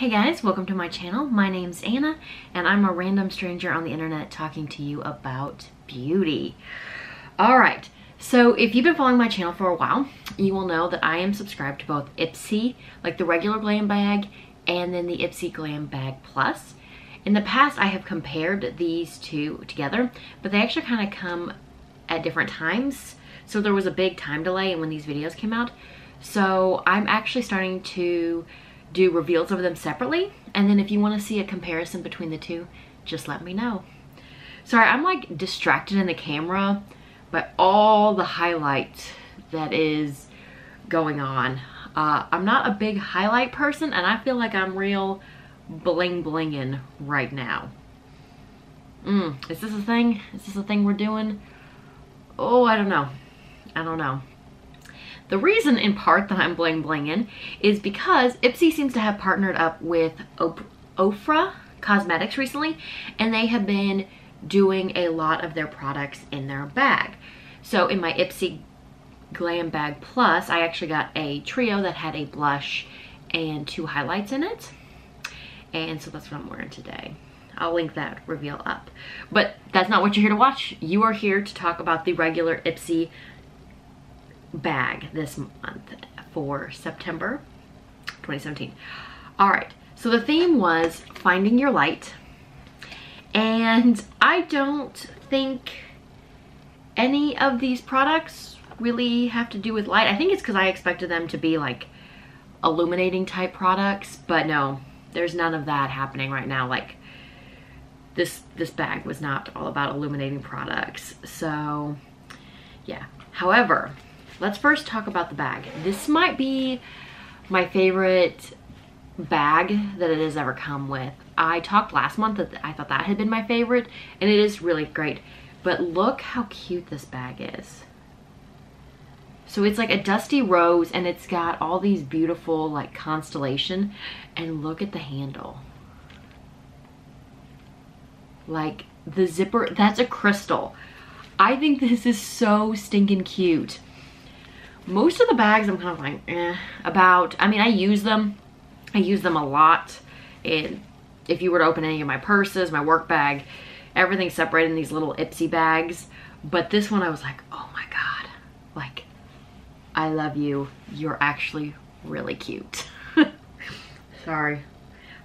Hey guys, welcome to my channel. My name's Anna and I'm a random stranger on the internet talking to you about beauty. Alright, so if you've been following my channel for a while, you will know that I am subscribed to both Ipsy, like the regular Glam Bag, and then the Ipsy Glam Bag Plus. In the past I have compared these two together, but they actually kind of come at different times. So there was a big time delay in when these videos came out. So I'm actually starting to do reveals of them separately, and then if you want to see a comparison between the two, just let me know. Sorry, I'm like distracted in the camera by all the highlight that is going on. I'm not a big highlight person, and I feel like I'm real bling blingin' right now. Is this a thing? Is this a thing we're doing? Oh, I don't know. I don't know. The reason in part that I'm bling blingin' is because Ipsy seems to have partnered up with Ofra Cosmetics recently, and they have been doing a lot of their products in their bag. So in my Ipsy Glam Bag Plus, I actually got a trio that had a blush and two highlights in it. And so that's what I'm wearing today. I'll link that reveal up. But that's not what you're here to watch. You are here to talk about the regular Ipsy bag this month for September 2017. Alright, so the theme was finding your light, and I don't think any of these products really have to do with light. I think it's because I expected them to be like illuminating type products, but no, there's none of that happening right now. Like this bag was not all about illuminating products. So yeah, however, let's first talk about the bag. This might be my favorite bag that it has ever come with. I talked last month that I thought that had been my favorite, and it is really great. But look how cute this bag is. So it's like a dusty rose, and it's got all these beautiful like constellation, and look at the handle. Like the zipper, that's a crystal. I think this is so stinking cute. Most of the bags I'm kind of like, eh, about. I mean, I use them a lot. And if you were to open any of my purses, my work bag, everything's separated in these little Ipsy bags. But this one I was like, oh my God, like, I love you. You're actually really cute. Sorry.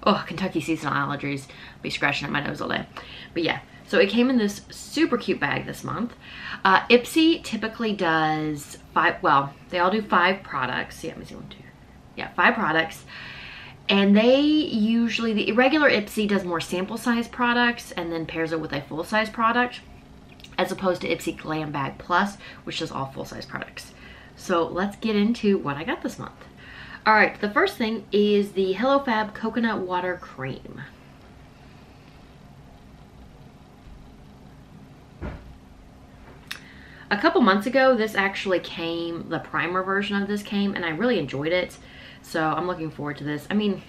Oh, Kentucky seasonal allergies. I'll be scratching at my nose all day. But yeah, so it came in this super cute bag this month. Ipsy typically does five, well, they all do five products. Yeah, let me see, one, two. Yeah, five products. And they usually, the regular Ipsy does more sample size products and then pairs it with a full size product, as opposed to Ipsy Glam Bag Plus, which does all full size products. So let's get into what I got this month. All right, the first thing is the Hello Fab Coconut Water Cream. A couple months ago, this actually came, the primer version of this came, and I really enjoyed it. So I'm looking forward to this. I mean,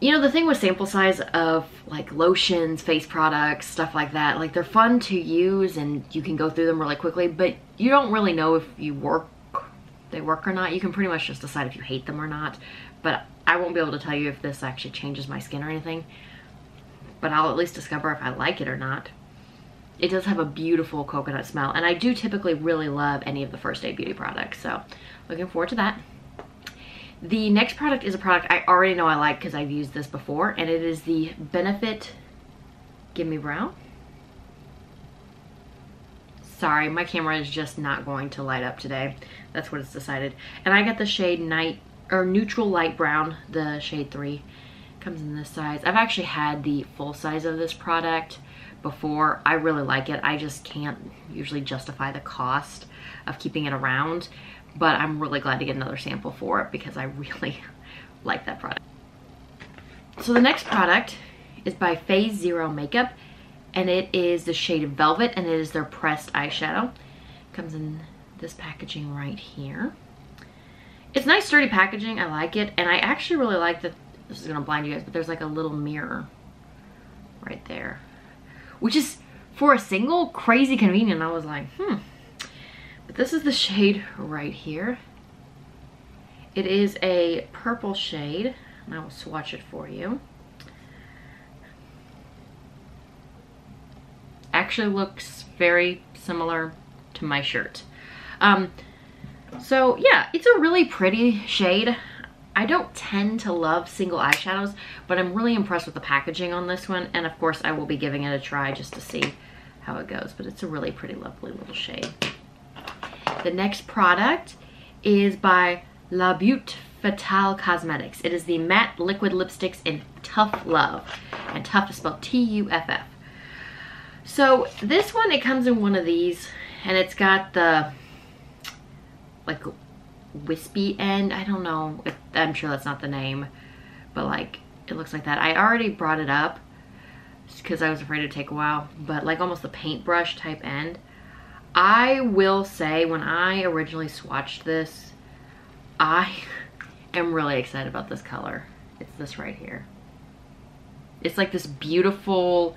you know, the thing with sample size of like lotions, face products, stuff like that, like they're fun to use and you can go through them really quickly, but you don't really know if they work or not. You can pretty much just decide if you hate them or not, but I won't be able to tell you if this actually changes my skin or anything, but I'll at least discover if I like it or not. It does have a beautiful coconut smell, and I do typically really love any of the First Aid Beauty products, so looking forward to that. The next product is a product I already know I like because I've used this before, and it is the Benefit Gimme Brow. Sorry, my camera is just not going to light up today. That's what it's decided. And I got the shade Night or Neutral Light Brown, the shade 3. Comes in this size. I've actually had the full size of this product before. I really like it. I just can't usually justify the cost of keeping it around, but I'm really glad to get another sample for it because I really like that product. So the next product is by Phase Zero Makeup, and it is the shade Velvet, and it is their pressed eyeshadow. Comes in this packaging right here. It's nice sturdy packaging. I like it, and I actually really like the, this is gonna blind you guys, but there's like a little mirror right there, which is for a single crazy convenient. I was like, but this is the shade right here. It is a purple shade. and I will swatch it for you. Actually looks very similar to my shirt. So yeah, it's a really pretty shade. I don't tend to love single eyeshadows, but I'm really impressed with the packaging on this one, and of course I will be giving it a try just to see how it goes, but it's a really pretty lovely little shade. The next product is by La Butte Fatale Cosmetics. It is the Matte Liquid Lipsticks in Tough Love, and Tough is spelled T-U-F-F. So this one, it comes in one of these, and it's got the like wispy end. I don't know, if, I'm sure that's not the name, but like it looks like that. I already brought it up because I was afraid it'd take a while, but like almost the paintbrush type end. I will say when I originally swatched this, I am really excited about this color. It's this right here. It's like this beautiful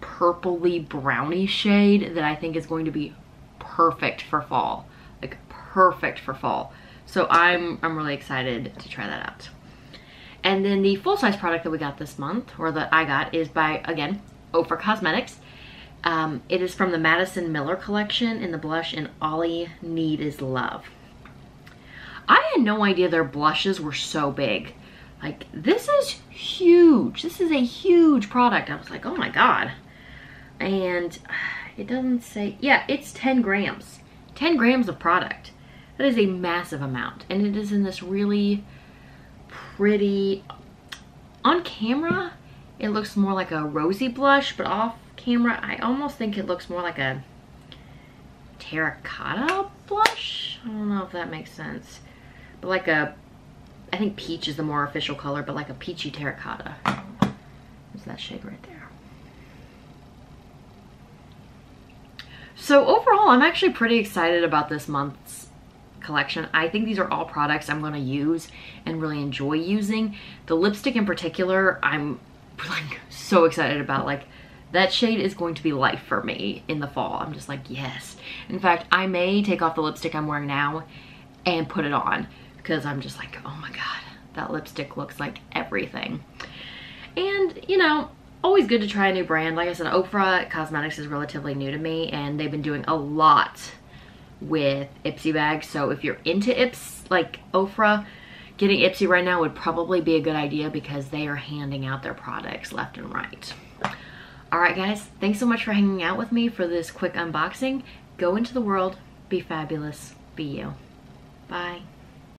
purpley brownie shade that I think is going to be perfect for fall. Like perfect for fall. So I'm really excited to try that out. And then the full-size product that we got this month, or that I got, is by, again, Ofra Cosmetics. It is from the Madison Miller collection in the blush in All You Need Is Love. I had no idea their blushes were so big. Like, this is huge. This is a huge product. I was like, oh my God. And it doesn't say, yeah, it's 10 grams. 10 grams of product. That is a massive amount. And it is in this really pretty, on camera it looks more like a rosy blush, but off camera I almost think it looks more like a terracotta blush. I don't know if that makes sense, but like a, I think peach is the more official color, but like a peachy terracotta. There's that shade right there. So overall I'm actually pretty excited about this month's collection. I think these are all products I'm going to use and really enjoy using. The lipstick in particular, I'm like so excited about. Like that shade is going to be life for me in the fall. I'm just like, yes. In fact, I may take off the lipstick I'm wearing now and put it on, because I'm just like, oh my God, that lipstick looks like everything. And you know, always good to try a new brand. Like I said, Ofra Cosmetics is relatively new to me, and they've been doing a lot with Ipsy bags. So if you're into Ips, like Ofra, getting Ipsy right now would probably be a good idea, because they are handing out their products left and right. All right guys, thanks so much for hanging out with me for this quick unboxing. Go into the world, be fabulous, be you. Bye.